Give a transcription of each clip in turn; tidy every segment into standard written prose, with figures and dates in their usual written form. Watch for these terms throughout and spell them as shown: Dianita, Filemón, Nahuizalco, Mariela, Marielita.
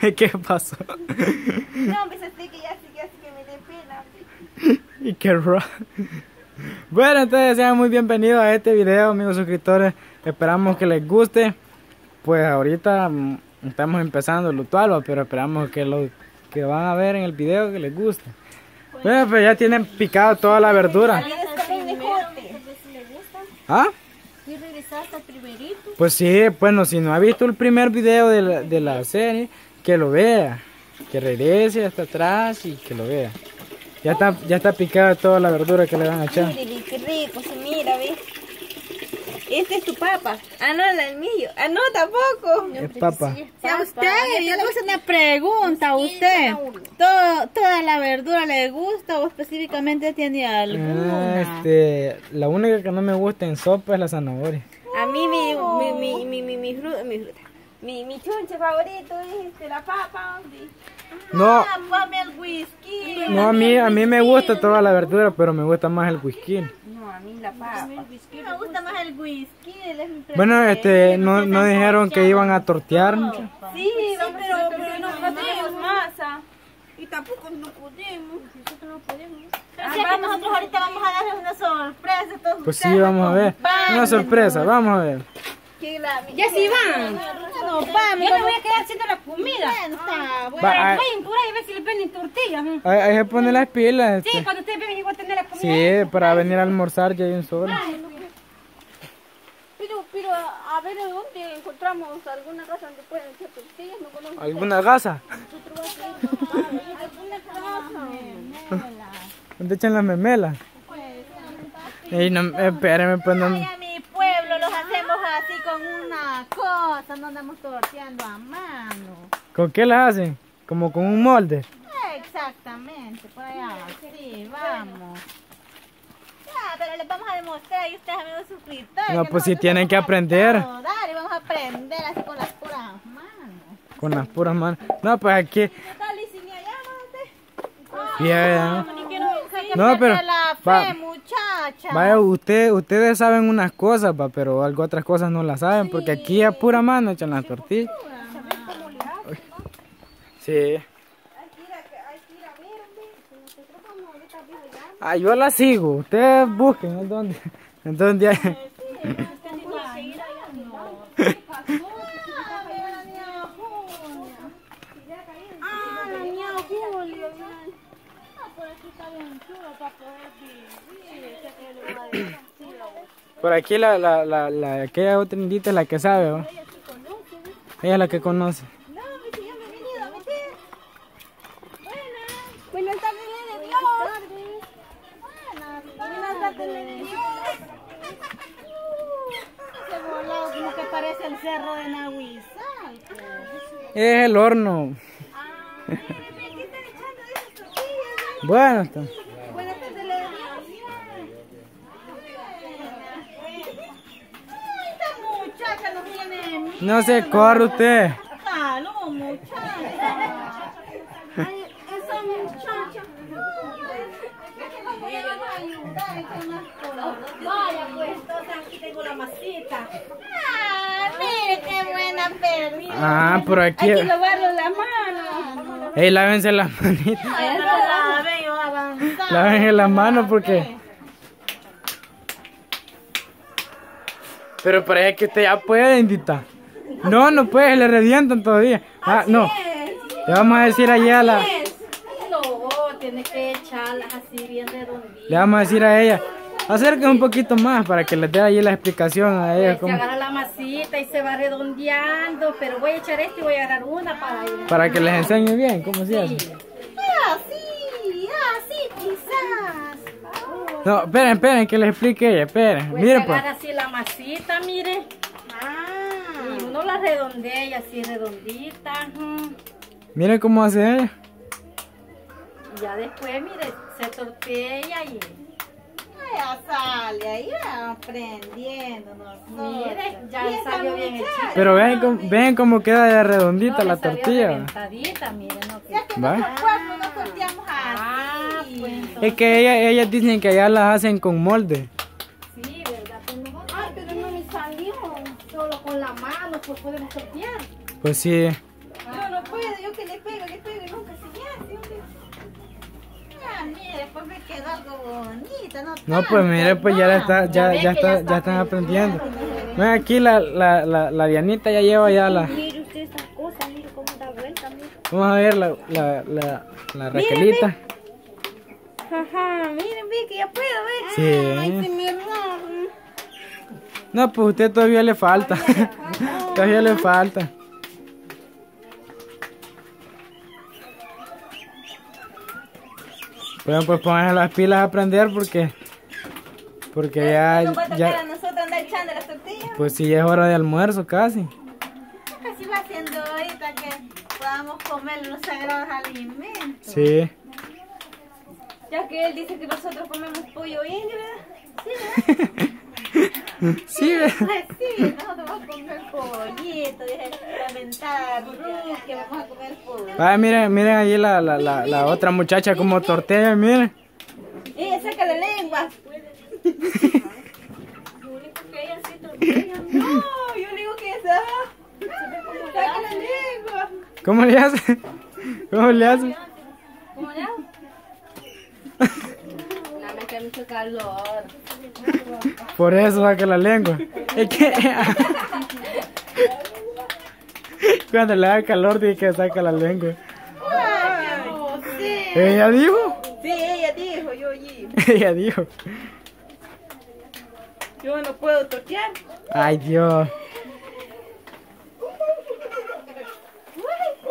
¿Qué pasó? No, me sentí que ya así que me dé pena. Y qué raro. Bueno, entonces sean muy bienvenidos a este video, amigos suscriptores. Esperamos que les guste. Pues ahorita estamos empezando el tualo, pero esperamos que los que van a ver en el video que les guste. Bueno, pues ya tienen picado toda la verdura. ¿Ah? ¿Y regresaste al primerito? Pues sí, bueno, si no ha visto el primer video de la serie, que lo vea. Que regrese hasta atrás y que lo vea. Ya está picada toda la verdura que le van a echar. Mire, qué rico, sí, mira, ve. Este es tu papa. Ah, no, el mío. Ah, no, tampoco. No, es papa. Sí, es papa. A usted, yo le hago una pregunta a usted. ¿Toda la verdura le gusta o específicamente tiene alguna? La única que no me gusta en sopa es la zanahoria. A mí mi chunche favorito es la papa. No, ponme el whisky. No, a mí me gusta toda la verdura, pero me gusta más el whisky. No, a mí la papa. Me gusta más el whisky. Bueno, no dijeron que iban a tortear. Sí, pero no tenemos masa. Y tampoco no podemos. Nosotros no podemos. Así que nosotros ahorita vamos a darles una sorpresa a todos. Pues sí, vamos a ver. Una sorpresa, vamos a ver. Ya sí van. No, yo me voy a quedar haciendo la comida. Voy a impurar y ver si le venden tortillas. Ahí se ponen las pilas. Sí, cuando ustedes vengan igual a tener la comida. Sí, para venir a almorzar ya hay un sobre. Pero a ver dónde encontramos alguna casa donde pueden hacer tortillas. No conozco. ¿Alguna casa? ¿Dónde echan las memelas? Espérenme, pues no. Así con una cosa, no andamos torteando a mano. ¿Con qué las hacen? ¿Como con un molde? Exactamente, por allá. Sí, vamos. Ya, pero les vamos a demostrar a ustedes, amigos suscriptores. No, pues si tienen que aprender. Dale, vamos a aprender así con las puras manos. Con las puras manos. No, pues aquí. ¿Qué tal y sin allá, mate? Yeah. No, pero la fe, va, muchacha. Vaya, ustedes saben unas cosas, va, pero algo otras cosas no las saben, sí. Porque aquí a pura mano echan las tortillas. Sí. Ah, yo las sigo. Ustedes busquen en dónde. En dónde hay. Por aquí aquella otra indita es la que sabe, ¿o? Ella es la que conoce. No, mi señor, bienvenido, mi tía. Buenas tardes, de Dios. Buenas tardes, de Dios. Se voló como que parece el cerro de Nahuizalco. Es el horno. Bueno, está. Buenas tardes, le doy. Esta muchacha no tiene miedo. No se corre usted. Caló, muchacha. Esa muchacha. Voy a ayudar a echar más colores. Vaya, pues, entonces aquí tengo la masita. Ah, mire qué buena perrita. Ah, por aquí. Hay que lavarle las manos. Ey, lávense las manitas. Lávense las manos porque... Pero parece que usted ya puede, Indita. No, no puede, le revientan todavía. Ah, no. Le vamos a decir allá a la... No, tiene que echarlas así bien redonditas. Le vamos a decir a ella, acérquese un poquito más para que les dé allí la explicación a ella. Se agarra la masita y se va redondeando, pero voy a echar esta y voy a agarrar una para ella. Para que les enseñe bien cómo se hace. No, esperen, que les explique ella, esperen. Pues miren, pues. Así la masita, mire. Ah. Y uno la redondea y así redondita. Miren cómo hace ella. Y ya después, mire, se tortilla y... Ya sale, ahí aprendiendo. Mire, ya le salió bien hecha. Pero ven cómo queda de redondita no, la tortilla. Miren, no, ya que nosotros no torteamos así. Es que ellas dicen que allá las hacen con molde. Sí, verdad, pues mejor. Ay, pero no me salimos solo con la mano, pues podemos sortear. Pues sí. Yo no puedo, yo que le pego y nunca se hace, hombre. Ah, mire, después me quedó algo bonito, ¿no? No, pues mire, pues ya, ya están aprendiendo. Ven aquí la Dianita ya lleva ya la... Mire usted esas cosas, mire cómo da vuelta, mire. Vamos a ver la Raquelita. Ajá, miren, ve que ya puedo, ve. Sí. Ay, se me rompe. No, pues usted todavía le falta. Todavía le falta. Bueno, pues pónganse las pilas a aprender porque ya... ¿No va a tocar a nosotros andar echando las tortillas? Pues sí, ya es hora de almuerzo casi. Casi va siendo ahorita que podamos comer los sagrados alimentos. Sí. Ya que él dice que nosotros comemos pollo ingra. Sí, sí, sí, nosotros vamos a comer pollito, dije, lamentada, que vamos a comer pollo. Ah, miren, miren allí la otra muchacha como tortea, miren. Saca la lengua. Yo le digo que ella sí tortea. No, yo le digo que esa. Saca la lengua. ¿Cómo le hace? ¿Cómo le hace? ¿Cómo le hace? No, me queda mucho calor. Por eso saca la lengua. Es que cuando le da calor dice que saca la lengua. Wow, sí. ¿Ella dijo? Sí, ella dijo, yo oí. Ella dijo. Yo no puedo toquear. Ay, Dios.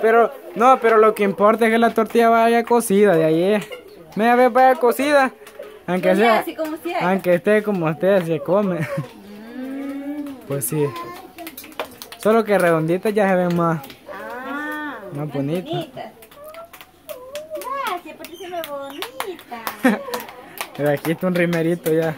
Pero, no, pero lo que importa es que la tortilla vaya cocida de ayer. Media vez vaya cocida, aunque sea, aunque esté como usted se come. Pues sí. Solo que redonditas ya se ven más, más bonitas. Gracias, porque se ve bonita. Pero aquí está un rimerito ya.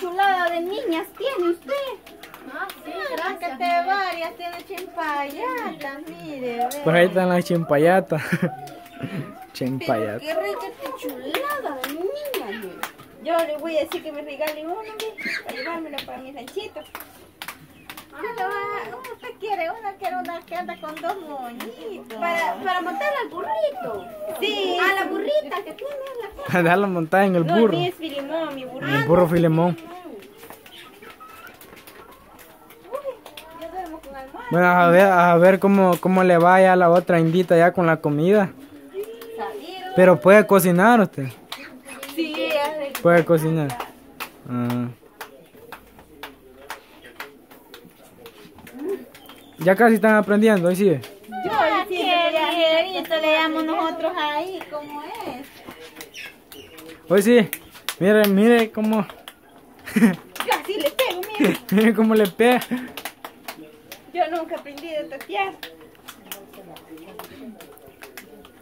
Chulada de niñas tiene usted. Ah, sí, gracias. Que te varias tiene chimpayatas, mire. Ve. Por ahí están las chimpayatas. Chimpayatas. Qué rica esta chulada de niñas. Yo le voy a decir que me regale una, para llevármela para mi ranchito. Usted quiere una que anda con dos moñitos. Para montarla al burrito. Sí. A la burrita que tiene la. Para dejarla montada en el burro. No, es Filemón, mi burrito. El burro Filemón. Bueno, a ver cómo le va ya a la otra indita ya con la comida. Pero puede cocinar usted. Sí, puede cocinar. Ah. Ya casi están aprendiendo, ahí sigue. Yo esto le damos nosotros ahí, como es. Hoy sí, mire cómo. Casi le pego, mire. Mire cómo le pega. Yo nunca aprendí a totear.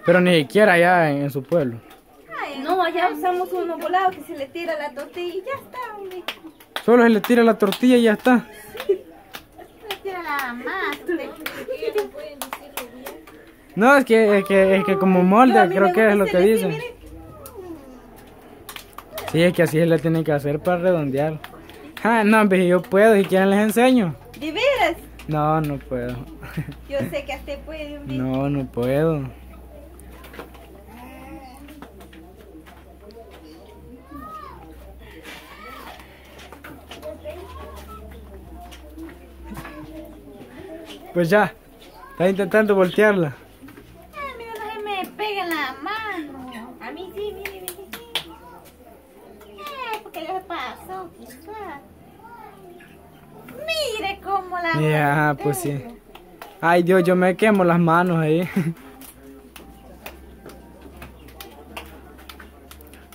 Pero ni siquiera allá en su pueblo. Ay, no, allá usamos uno volado que se le tira la tortilla y ya está, hombre. Solo se le tira la tortilla y ya está. No, es que como molde, creo que es lo que dicen. Sí, es que así le tienen que hacer para redondear. Ah, no, hombre, yo puedo, si quieren les enseño. ¿De veras? No, no puedo. Yo sé que usted puede, hombre. No, no puedo. Pues ya, está intentando voltearla. Ay, mira, no se me pega en la mano. A mí sí, mire, sí. ¿Por qué le pasó? Quizás. Mire cómo la. Ya, yeah, pues sí. Ay, Dios, yo me quemo las manos ahí.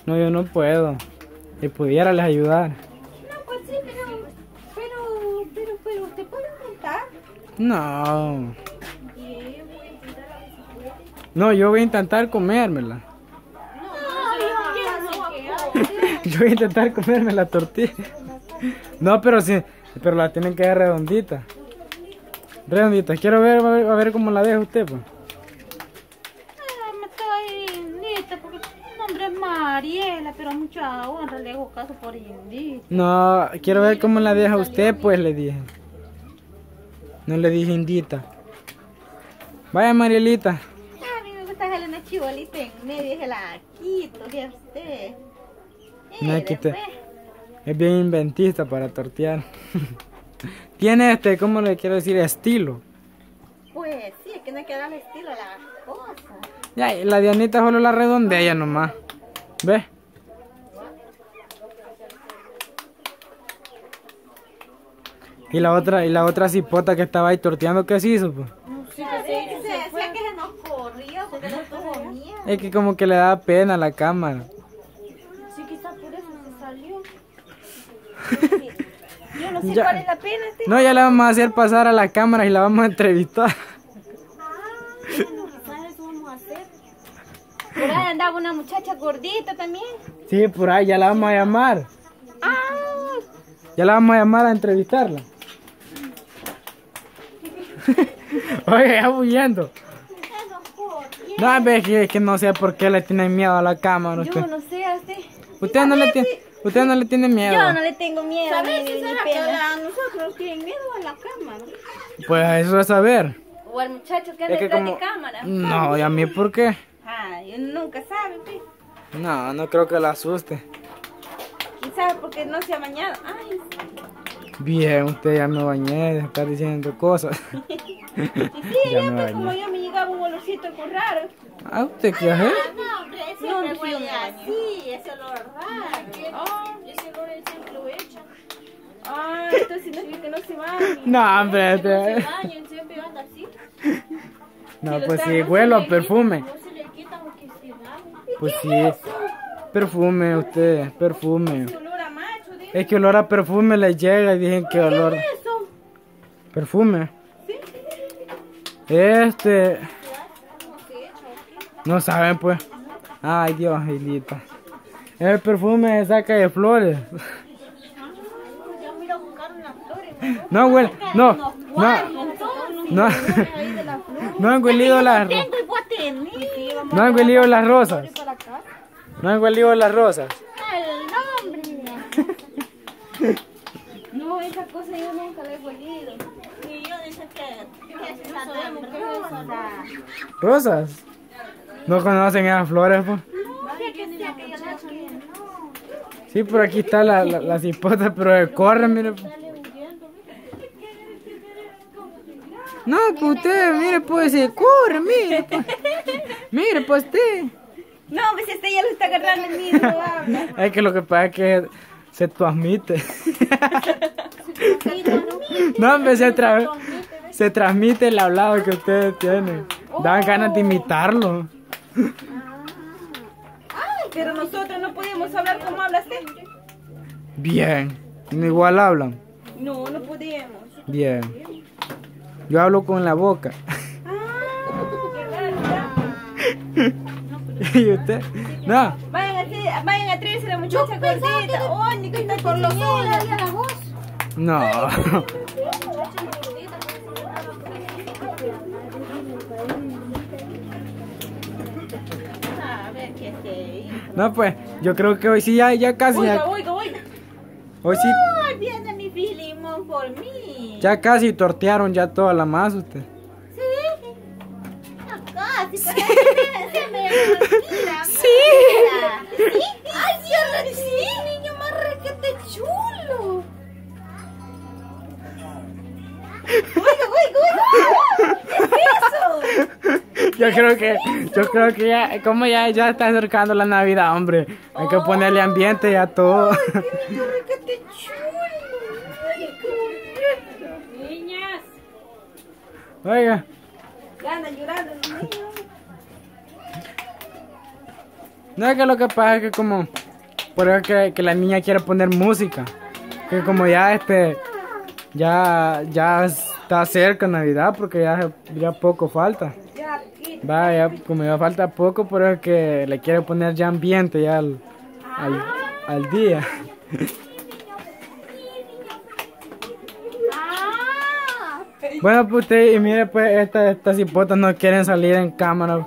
No, yo no puedo. Si pudiera les ayudar. No, pues sí, pero, ¿te puedo intentar? No. No, yo voy a intentar comérmela. Yo voy a intentar comerme la tortilla. No, pero sí, pero la tienen que dar redondita. Redondita, quiero ver, a ver cómo la deja usted, pues. Me estoy lista porque no nombre es Mariela, pero mucha honra le hago caso por Indita. No, quiero ver cómo la deja usted, pues le dije. No le dije Indita. Vaya Marielita. A mí me gusta dejarle una chibolita en medio y se la quito, ¿qué usted? No, quita. Es bien inventista para tortear. Tiene ¿cómo le quiero decir? Estilo. Pues sí, es que no hay que darle estilo a las cosas. Ya, la Dianita solo la redondea ya nomás. ¿Ves? Y la otra cipota que estaba ahí torteando, ¿qué se hizo? Pues? Sí, que se nos corrió, porque no tuvo miedo. Es que como que le daba pena a la cámara. Sí, quizás por eso se salió. Yo no sé ya, cuál es la pena. ¿Sí? No, ya la vamos a hacer pasar a la cámara y la vamos a entrevistar. Por ahí andaba una muchacha gordita también. Sí, por ahí, ya la vamos a llamar. Ah. Ya la vamos a llamar a entrevistarla. Oye, ya huyendo. No, es que no sé por qué le tienen miedo a la cámara. Usted. Yo no sé, así. Usted no le tiene miedo. Yo no le tengo miedo. ¿Sabes si será que a nosotros tienen miedo a la cámara? Pues eso es saber. O al muchacho que anda detrás de cámara. No, ¿y a mí por qué? Uno nunca sabe, ¿sí? No, no creo que la asuste. Quizás porque no se ha bañado. Ay. Bien, usted ya me bañé, de estar diciendo cosas. Y sí, ya pues como yo me llegaba un olorcito con raro. Ah, ¿usted qué hace? No, hombre, ese olor huele así, ese olor raro. Oh, ese olor él siempre lo echa. Ah, entonces significa que no se baña. No, hombre, no se baña, él siempre anda así. No, pues sí, huelo a perfume. Pues sí, perfume usted, perfume. Es que olor a perfume le llega y dicen que olor. ¿Qué es eso? Perfume. No saben pues. Ay Dios, Angelita. El perfume se saca de flores. No huele, no han huelido las rosas. No han huelido las rosas. No han huelido las rosas. No, hombre. No, esa cosa yo nunca la he huelido. Ni yo de esas que no sabemos qué es. ¿Rosas? ¿No conocen esas flores, pues? No, que sea que yo la quiero. Sí, por aquí está la cipota, pero corre, mire. No, pues usted, mire, pues se corre, mire, pues. Mire, pues usted. No, pues este ya lo está agarrando el mismo. Es que lo que pasa es que se transmite. No, pues se transmite el hablado que ustedes tienen. Dan ganas de imitarlo. Ay, pero nosotros no podemos hablar como habla usted. Bien. Igual hablan. No, no podemos. Bien. Yo hablo con la boca. ¿Y usted? No. Vayan a traerse la muchacha gordita. Oh, ni que está por los ojos. No. No, pues, yo creo que hoy sí ya casi. Oiga. Hoy sí. Viene mi Filemón por mí. Ya casi tortearon ya toda la masa usted. Sí. No, casi. Sí. Sí. Ay, sí, sí, niño más requete chulo. Oiga. ¿Qué es eso? Yo creo que ya, como ya está acercando la Navidad, hombre. Hay que ponerle ambiente ya todo. Ay, qué niño requete chulo. Oiga. Ya andan llorando los niños. No, es que lo que pasa es que como... Por eso que la niña quiere poner música. Que como ya ya está cerca Navidad, porque ya poco falta. Vaya, como ya falta poco, por eso es que le quiere poner ya ambiente ya al día. Bueno, pues usted, y mire, pues estas cipotas no quieren salir en cámara.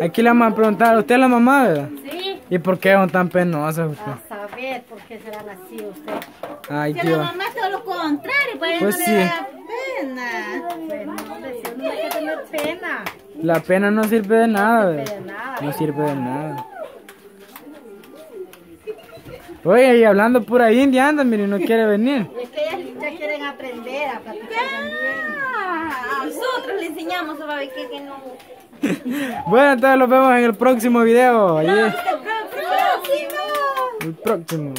Aquí le vamos a preguntar, ¿usted es la mamá, verdad? Sí. ¿Y por qué son tan penosas usted? A saber por qué serán así usted. Ay, que la mamá es lo contrario, para pues no le da pena. No hay que tener pena. La pena no sirve de nada, no sirve de nada. Oye, y hablando pura india, anda, mire, no quiere venir. Es que ellas ya quieren aprender a platicar también. Nosotros le enseñamos a Babi que no. Bueno, entonces los vemos en el próximo video. El próximo.